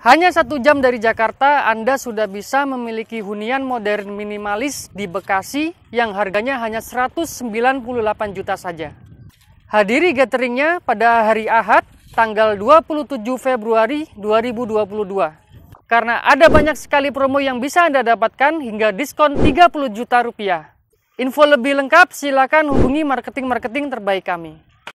Hanya 1 jam dari Jakarta, Anda sudah bisa memiliki hunian modern minimalis di Bekasi yang harganya hanya 198 juta saja. Hadiri gatheringnya pada hari Ahad, tanggal 27 Februari 2022. Karena ada banyak sekali promo yang bisa Anda dapatkan hingga diskon 30 juta rupiah. Info lebih lengkap silakan hubungi marketing-marketing terbaik kami.